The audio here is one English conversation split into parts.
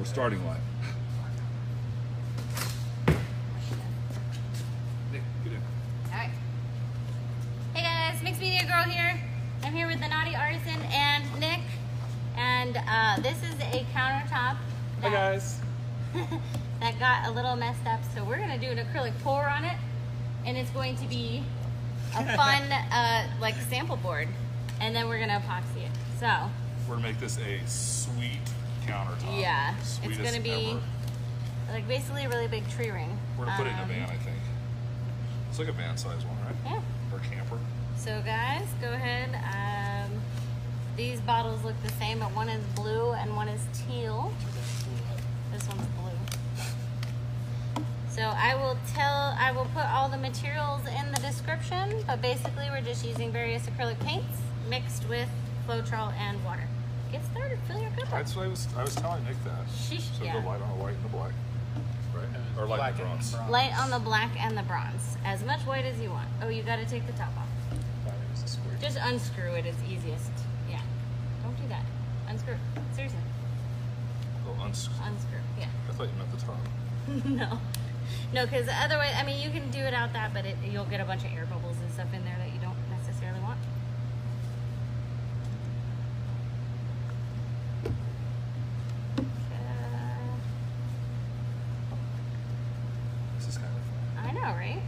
We're starting live. Nick, get in. Alright. Hey guys, Mixed Media Girl here. I'm here with the Naughty Artisan and Nick. And this is a countertop that, hey guys. that got a little messed up. So we're going to do an acrylic pour on it. And it's going to be a fun like sample board. And then we're going to epoxy it. So we're going to make this a sweet countertop. Yeah, sweetest it's gonna be ever. Like basically a really big tree ring. We're gonna put it in a van, I think. It's like a van size one, right? Yeah. Or a camper. So guys, go ahead. These bottles look the same, but one is blue and one is teal. This one's blue. So I will put all the materials in the description, but basically we're just using various acrylic paints mixed with Floetrol and water. Get started, fill your cup. That's what I was telling Nick that. So yeah. The light on the white and the black, right? Or light black and the bronze. Light on the black and the bronze. As much white as you want. Oh, you got to take the top off. It was a square. Just unscrew it is easiest. Yeah. Don't do that. Unscrew. Seriously. Oh, unscrew. Unscrew, yeah. I thought you meant the top. No. No, because otherwise, I mean, you can do it out that, but you'll get a bunch of air bubbles and stuff in there that you don't necessarily want. Right?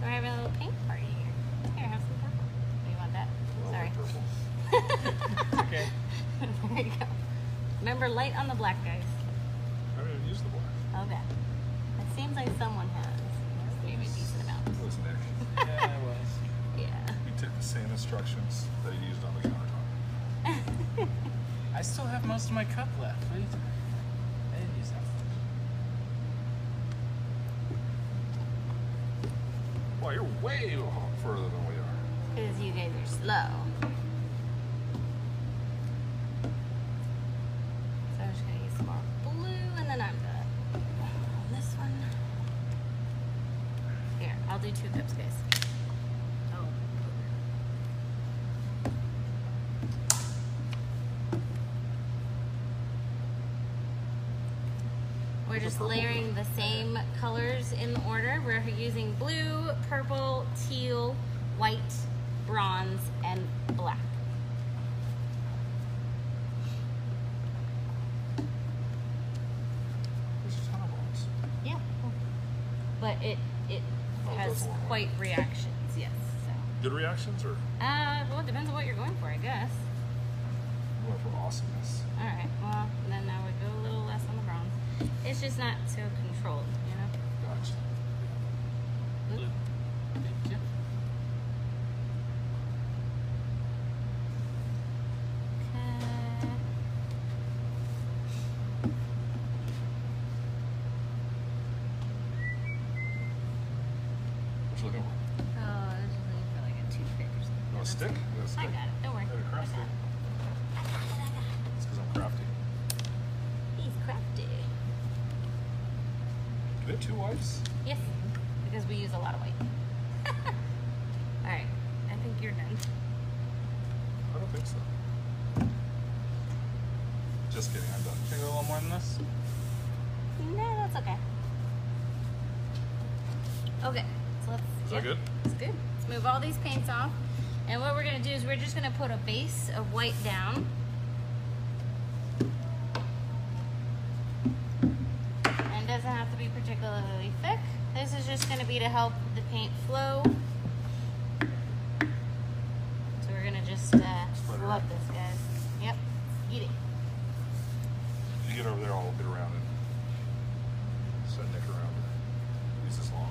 So we're having a little paint party here. Here, have some purple. Oh, you want that? Well, sorry. Purple. Okay. There you go. Remember, light on the black, guys. I didn't even use the black. Okay. It seems like someone has. Maybe a decent amount. It was Nick. Yeah, it was. Yeah. We took the same instructions that he used on the countertop. I still have most of my cup left. What are you talking about? I didn't use that. Oh, you're way further than we are. Because you guys are slow. So I'm just going to use some more blue and then I'm going to this one. Here, I'll do 2 cups, guys. Oh. We're just layering the same colors in the order. We're using blue, purple, teal, white, bronze, and black. There's a ton of bronze. Yeah. But it has quite reactions, yes. So. Good reactions, or? Well, it depends on what you're going for, I guess. I'm going for awesomeness. All right. Well, then I would go a little less on the bronze. It's just not so controlled, you know? Gotcha. Blue. Thank you. What you looking for? Oh, I was just looking for like a toothpick or something. You want a stick? I got it. Don't worry. I got a craft stick. It's because I'm crafty. He's crafty. Do you have 2 whites? Yes, because we use a lot of white. Alright, I think you're done. I don't think so. Just kidding, I'm done. Can I go a little more than this? No, that's okay. Okay, so let's... Is that good? It's good. Let's move all these paints off. And what we're going to do is we're just going to put a base of white down. Particularly thick. This is just going to be to help the paint flow. So we're going to just love this, guys. Yep. Eat it. You get over there, I'll get around it. Send Nick around and use this long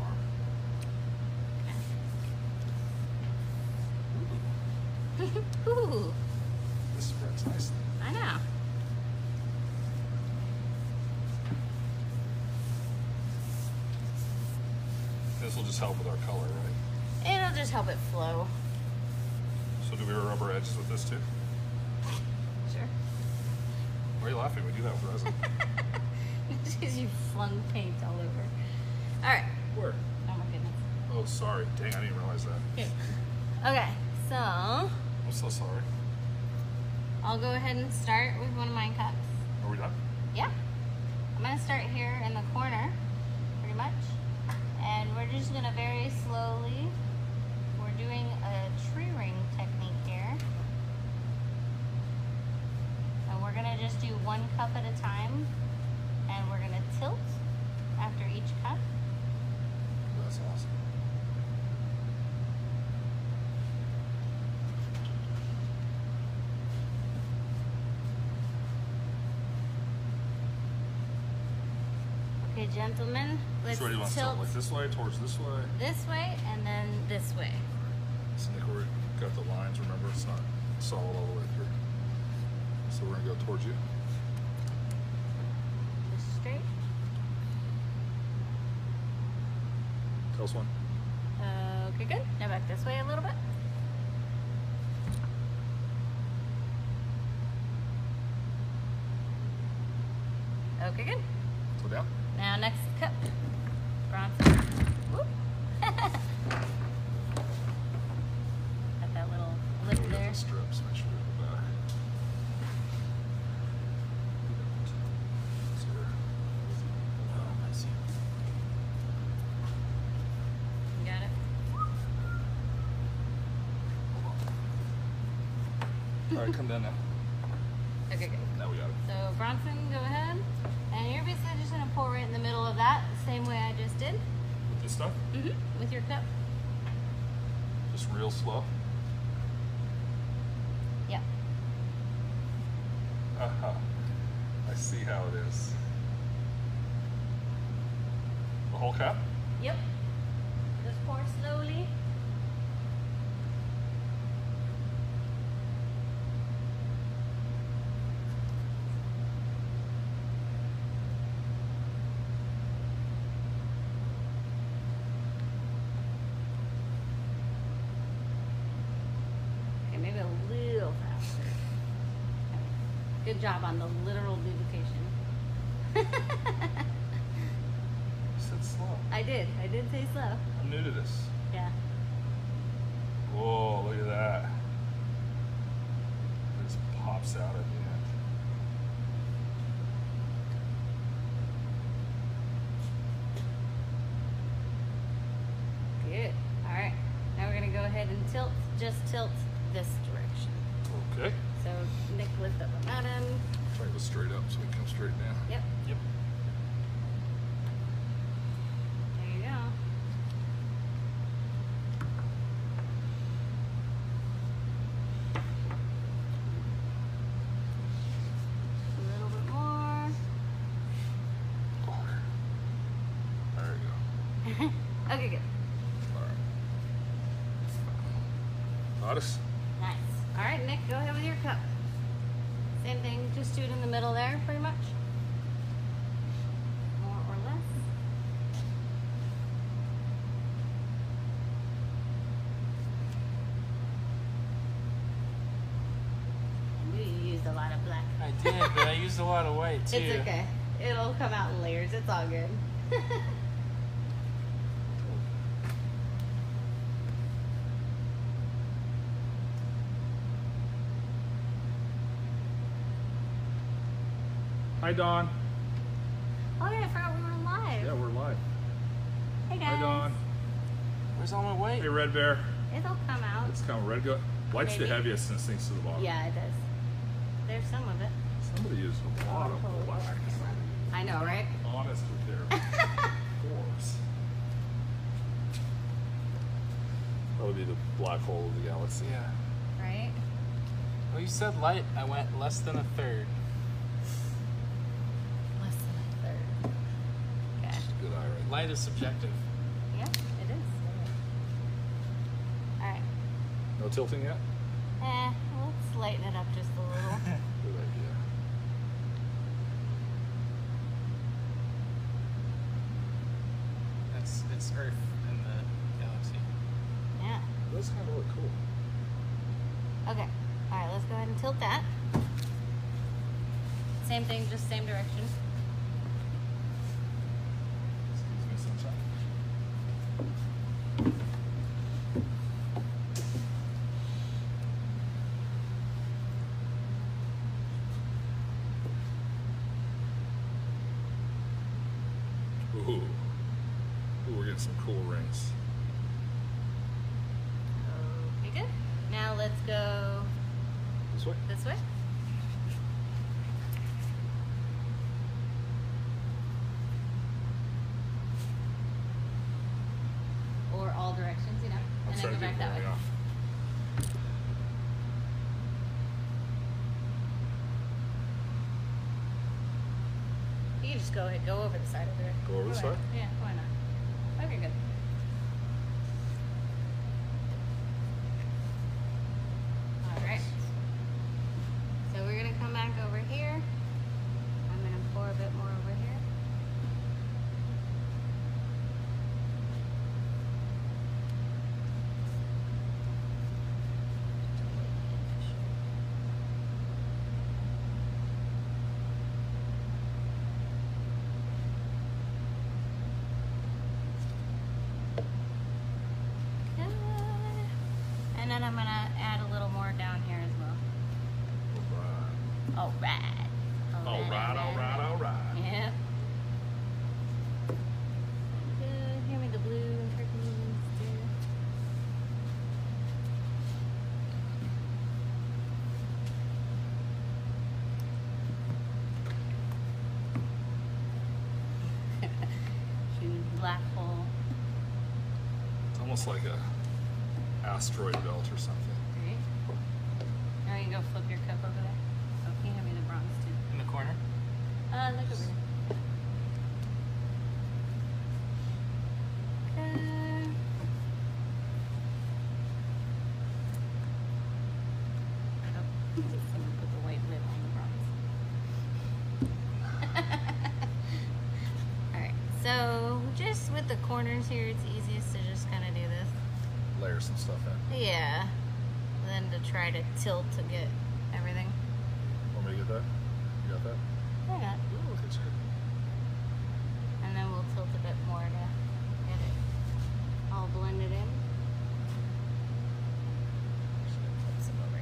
arm. Okay. Ooh. Ooh. This spreads nicely. I know. This will just help with our color, right? It'll just help it flow. So do we rubber edges with this too? Sure. Why are you laughing? We do that with resin. It's because you flung paint all over. All right. Where? Oh my goodness. Oh, sorry. Dang, I didn't realize that. Here. Okay, so. I'm so sorry. I'll go ahead and start with one of my cups. Are we done? Yeah. start here in the corner, pretty much. And we're just gonna very slowly, we're doing a tree ring technique here. And we're gonna just do one cup at a time. And we're gonna tilt after each cup. That's awesome. Okay, gentlemen, let's tilt. Which way do you want to tilt? Like this way, towards this way? This way, and then this way. So Nick, we've got the lines, remember, it's not solid all the way through. So we're gonna go towards you. Just straight. Tell us one. Okay, good. Now back this way a little bit. Okay, good. So down. Now next cup. Bronze. Whoop. Got that little lip there. The strips, make sure they're back. It's here. Oh, I see. You got it? Alright, come down now. Okay, good. Now we got it. So Bronson, go ahead. And you're basically just gonna pour right in the middle of that, same way I just did. With this stuff? Mm-hmm. With your cup. Just real slow. Yeah. Haha. I see how it is. The whole cup? Yep. Just pour slowly. Good job on the literal lubrication. You said slow. I did say slow. I'm new to this. Yeah. Whoa, look at that. It just pops out at the end. Good. All right. Now we're going to go ahead and tilt. Just tilt this direction. Okay. So Nick, lift up the bottom. Try to go straight up so we can come straight down. Yep. Yep. There you go. A little bit more. Harder. There you go. Okay, good. All right. Modest. All right, Nick, go ahead with your cup. Same thing, just do it in the middle there, pretty much. More or less. You used a lot of black. I did, but I used a lot of white, too. It's okay. It'll come out in layers. It's all good. Hi, Dawn. Oh, yeah, I forgot we were live. Yeah, we're live. Hey, guys. Hi, Dawn. Where's all my weight? Hey, Red Bear. It'll come out. It's coming. Red go. Light's the heaviest since things to the bottom. Yeah, it does. There's some of it. Somebody used a lot of black. I know, right? Honest with their force. That would be the black hole of the galaxy. Yeah. Right? Well, you said light. I went less than a third. Light is subjective. Yeah, it is. Alright. No tilting yet? Eh, let's lighten it up just a little. Good idea. It's Earth in the galaxy. Yeah. That's kind of look cool. Okay. Alright, let's go ahead and tilt that. Same thing, just same direction. Ooh. Ooh, we're getting some cool rings. Okay, good. Now let's go this way. This way. Or all directions, you know. And then go back that way. You can just go ahead, go over the side of the road. Go over the side? Yeah, why not? Okay, good. Alright. So we're gonna come back over here. I'm gonna pour a bit more over here. And then I'm gonna add a little more down here as well. All right. All right. All right. All right. All right. Yep. Good. Hand me the blue and purple ones too. Huge black hole. Almost like a asteroid belt or something. Great. Now you can go flip your cup over there. Oh, can you hand me the bronze too? In the corner? Look over there. Oh, someone put the white lid on the bronze. Alright, so just with the corners here, it's easiest to just kind of do this. Layer some stuff in. Yeah. And then to try to tilt to get everything. Want me to get that? You got that? I got it. Ooh, okay, it's good. And then we'll tilt a bit more to get it all blended in. Put some over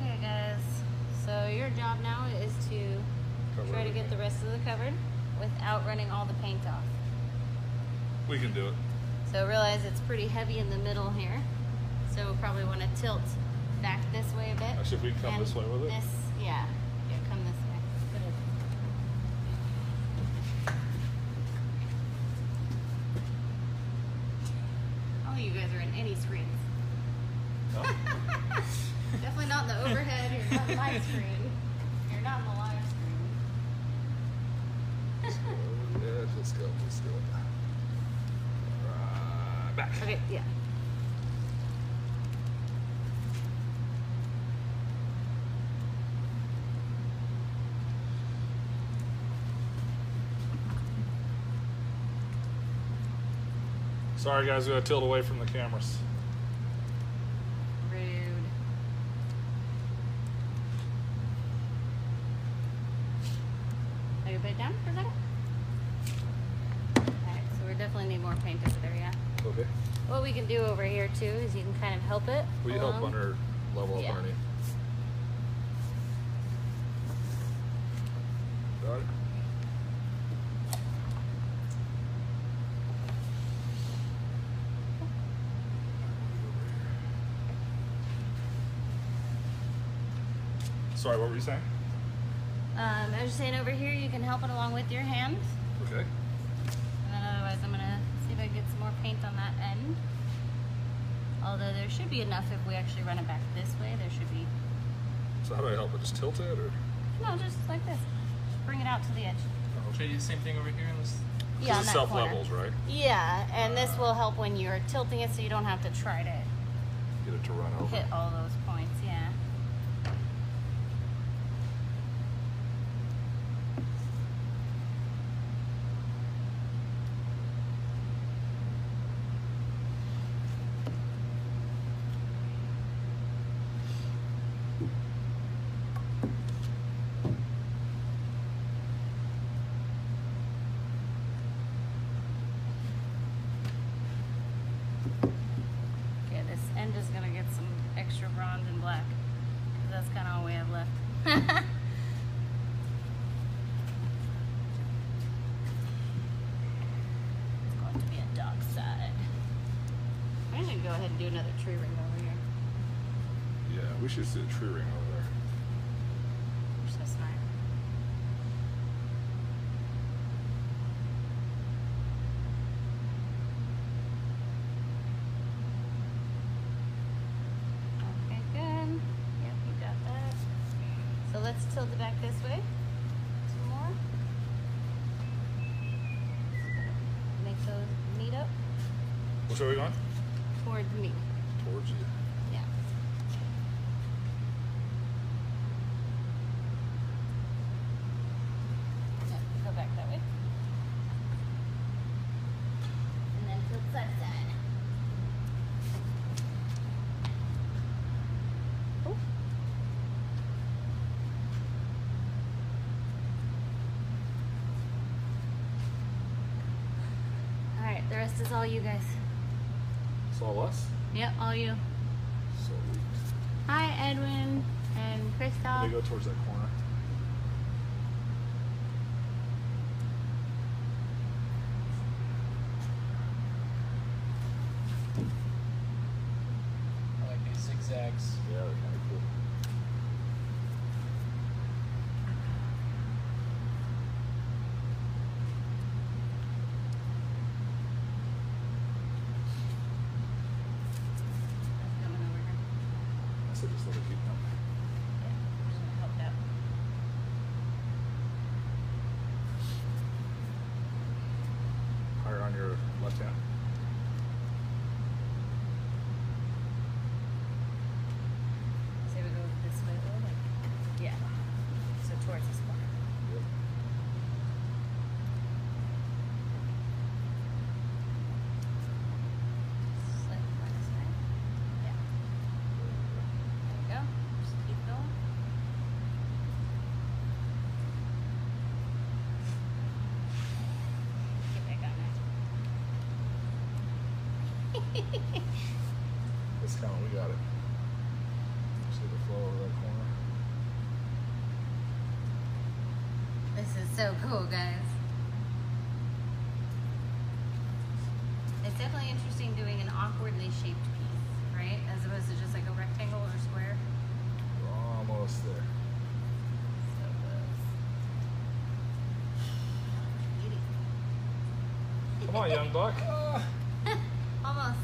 here. Okay, guys. So your job now is to try to get the rest of the covered without running all the paint off. We can do it. So realize it's pretty heavy in the middle here. So we'll probably want to tilt back this way a bit. Actually, if we come this way with it? This, yeah. Yeah, come this way. Put it. Oh, you guys are in any screens. No. Definitely not in the overhead. You're not in my screen. You're not in the live screen. So, yeah, let's go. Let's do it. Back. Okay, yeah. Sorry guys, we gotta tilt away from the cameras. Rude. Are you put it down for a second? Alright, so we definitely need more paint over there, yeah? Okay. What we can do over here too is you can kind of help it. We help under level up underneath. Got it. Sorry, what were you saying? I was just saying over here you can help it along with your hands. Okay. And then otherwise I'm gonna see if I can get some more paint on that end. Although there should be enough if we actually run it back this way, there should be. So how do I help it? Just tilt it or? No, just like this. Just bring it out to the edge. Should I do the same thing over here? Yeah, on that corner. Self-levels, right? Yeah, and this will help when you're tilting it so you don't have to try to get it to run over. Hit all those points, yeah. Extra bronze tree ring over here. Yeah, we should see a tree ring over there. Which this time. Okay, good. Yep, you got that. So let's tilt it back this way. Two more. Make those meet up. Which way are we going? Towards me. Towards you. Yeah. Yeah. Go back that way. And then flip side to side. Oh. All right. The rest is all you guys. All us? Yep, all you. So hi, Edwin and Kristoff. They go towards that corner. I like these zigzags. Yeah, they're kind of cool. So just let it keep coming. Yeah, I'm just gonna help it out. Higher on your left hand. So we go this way a little, like, yeah. So towards this corner. Yep. This time we got it. See the flow over that corner. This is so cool, guys. It's definitely interesting doing an awkwardly shaped piece, right? As opposed to just like a rectangle or a square. We're almost there. So close. Come on, young buck. Almost.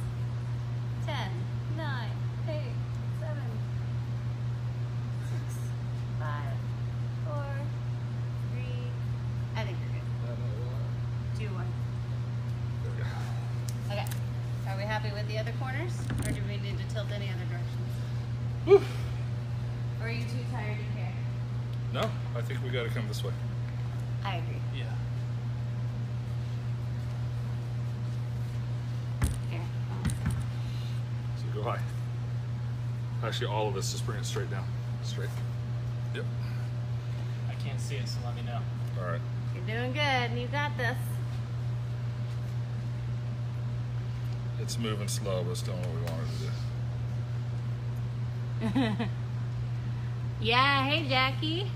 10, 9, 8, 7, 6, 5, 4, 3. I think you're good. 2, 1. There we go. Okay. Are we happy with the other corners, or do we need to tilt any other directions? Woo. Or are you too tired to care? No, I think we got to come this way. I agree. Yeah. High. Actually, all of us, just bring it straight down. Straight. Yep. I can't see it, so let me know. All right. You're doing good. You got this. It's moving slow, but it's doing what we wanted to do. Yeah. Hey, Jackie.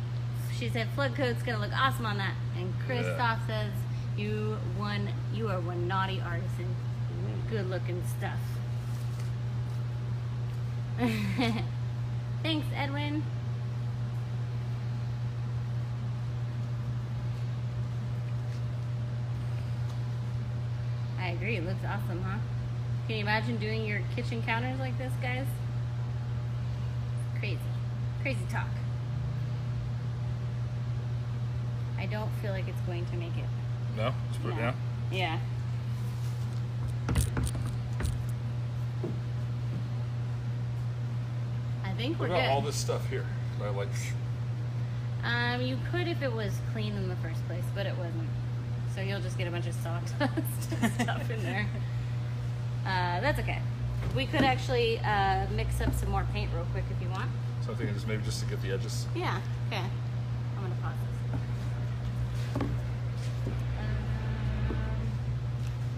She said flood coat's gonna look awesome on that. And Kristoff says you won. You are one naughty artisan. Good looking stuff. Thanks, Edwin. I agree, it looks awesome, huh? Can you imagine doing your kitchen counters like this, guys? Crazy. Crazy talk. I don't feel like it's going to make it. No? Just put it down? Yeah. I think we're good. What about all this stuff here? I like. You could if it was clean in the first place, but it wasn't. So you'll just get a bunch of sawdust stuff in there. That's okay. We could actually mix up some more paint real quick if you want. So I'm thinking just maybe just to get the edges. Yeah. Okay. I'm gonna pause this.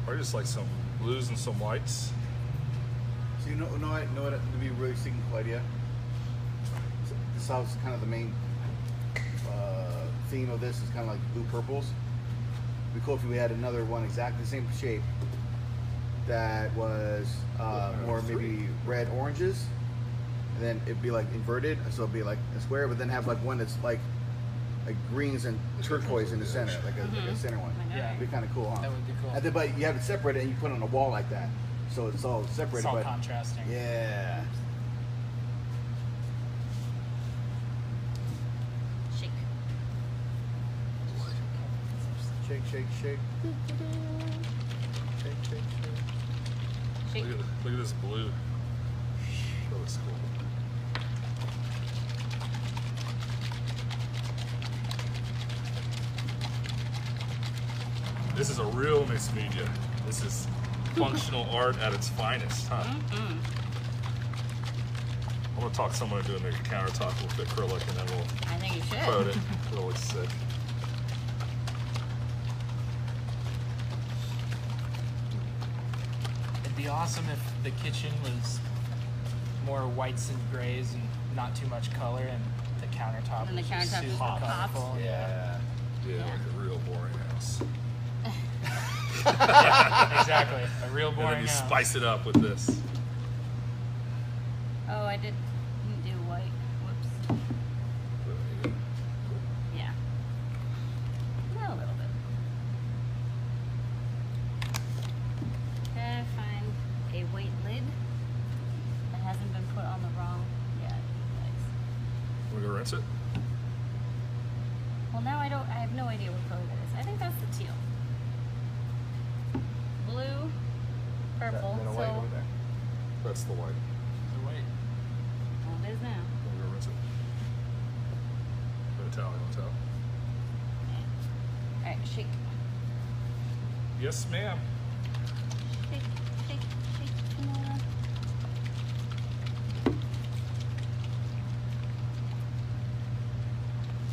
Or just like some blues and some whites. So you know it to be a really simple idea. This house is kind of the main theme of this is kind of like blue purples. It'd be cool if we had another one exactly the same shape, that was more maybe red oranges, and then it'd be like inverted, so it'd be like a square, but then have like one that's like greens and turquoise in the center, like a center one. Yeah, it'd be kind of cool, huh? That would be cool. And then, but you have it separated and you put it on a wall like that, so it's all separated. It's all but contrasting. Yeah. Shake. Shake, shake, shake. Shake, shake, shake. Shake. Look at this blue. That looks cool. This is a real mixed media. This is functional art at its finest, huh? I'm gonna talk someone into doing a countertop with acrylic, and then we'll quote it. It'll look sick. It'd be awesome if the kitchen was more whites and grays and not too much color, and the countertop was super colorful. Yeah, yeah, like a real boring house. Yeah, exactly. A real boring house. And then you spice it up with this. Oh, I didn't do white. Whoops. Yeah. A little bit. Gotta find a white lid that hasn't been put on the wrong. Yeah, nice. We're gonna rinse it? Well, now I have no idea what color that is. I think that's the teal. Blue, purple, that, white over there. That's the white. The white. Well, it is now. We're gonna rinse it. Put a towel on top. All right, shake. Yes, ma'am. Shake, shake, shake. Come on.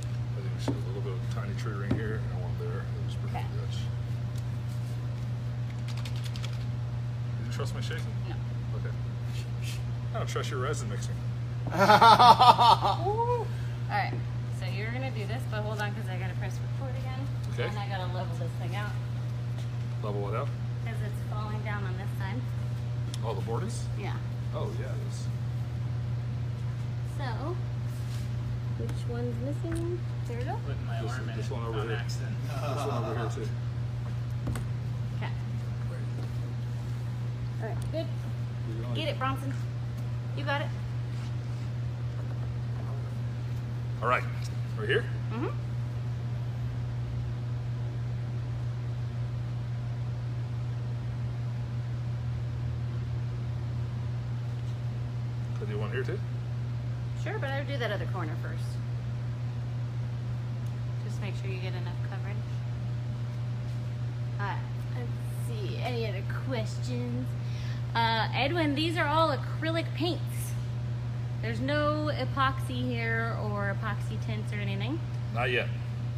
I think we should have a little bit of a tiny tree ring here and one there. It was pretty much. Trust my shaking? No. Okay. I don't trust your resin mixing. All right. So you're gonna do this, but hold on, because I gotta press record again. Okay. And I gotta level this thing out. Level it out? Because it's falling down on this side. Oh, the board is? Yeah. Oh yeah, it is. So, which one's missing? There we go. Putting my arm in. This one over here. This one over here too. Alright, good. Get it, Bronson. You got it. Alright, we're here? Mm-hmm. Could do one here too? Sure, but I would do that other corner first. Just make sure you get enough coverage. Alright, let's see. Any other questions? Edwin, these are all acrylic paints. There's no epoxy here or epoxy tints or anything. Not yet.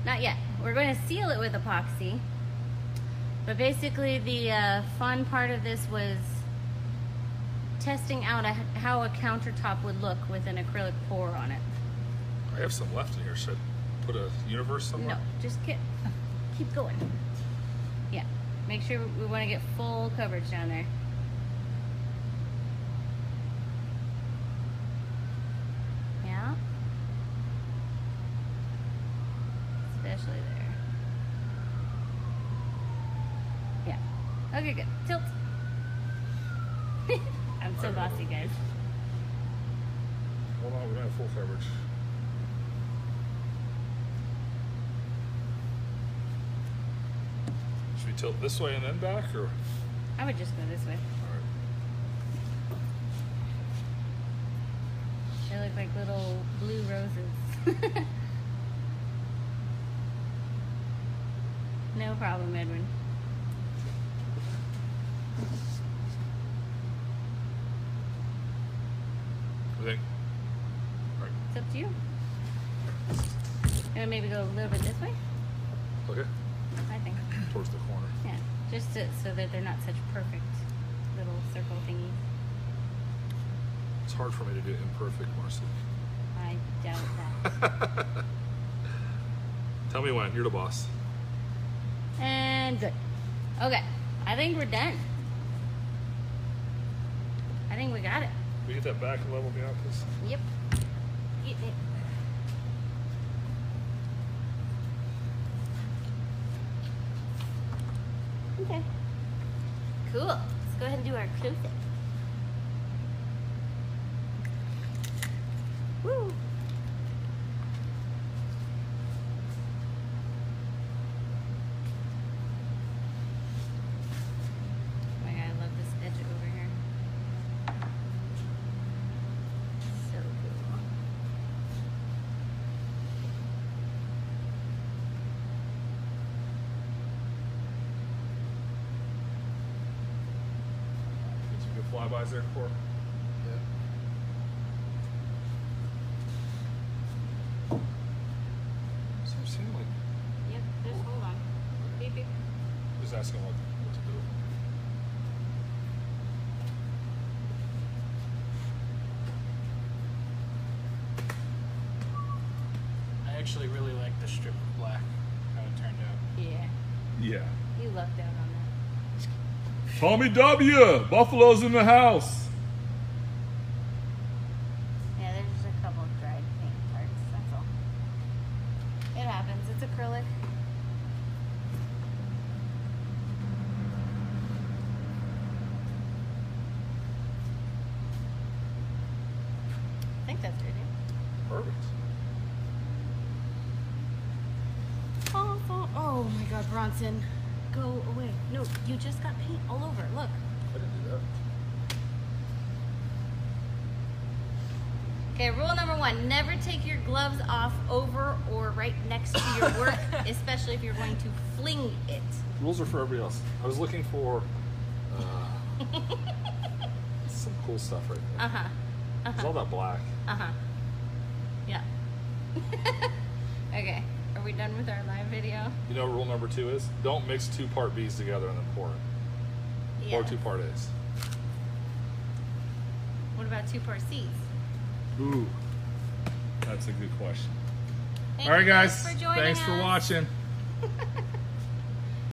Not yet. We're going to seal it with epoxy. But basically the fun part of this was testing out how a countertop would look with an acrylic pour on it. I have some left in here. Should I put a universe somewhere? No, just keep going. Yeah, make sure we want to get full coverage down there. Especially there. Yeah. Okay, good. Tilt. I'm so bossy, guys. Hold on, we're gonna have full coverage. Should we tilt this way and then back, or? I would just go this way. All right. They look like little blue roses. No problem, Edwin. What do you think? All right. It's up to you. And maybe go a little bit this way? Okay. I think. Towards the corner. Yeah, just so that they're not such perfect little circle thingies. It's hard for me to do imperfect, Marcy. I doubt that. Tell me when. You're the boss. And good. Okay, I think we're done. I think we got it. We get that back and level me out, please. Yep. Getting it. Okay. Cool. Let's go ahead and do our closing. Woo! Flybys there for. Yeah. Is there a ceiling? Yep, there's a hold on. Beep, beep. Just asking what to do. I actually really like the strip of black, how it turned out. Yeah. Yeah. You lucked out on that. Tommy W! Buffalo's in the house! Yeah, there's just a couple of dried paint parts, that's all. It happens, it's acrylic. I think that's ready. Perfect. Oh, oh, oh my God, Bronson. Go away. No, you just got paint all over. Look. I didn't do that. Okay, rule number one, never take your gloves off over or right next to your work, especially if you're going to fling it. Rules are for everybody else. I was looking for some cool stuff right there. Uh-huh. Uh-huh. It's all that black. Uh-huh. Yeah. Okay. Are we done with our live video? You know, rule number two is don't mix two part B's together and then pour it. Yeah. Or two part A's. What about two part C's? Ooh, that's a good question. All right, guys. Thanks for watching.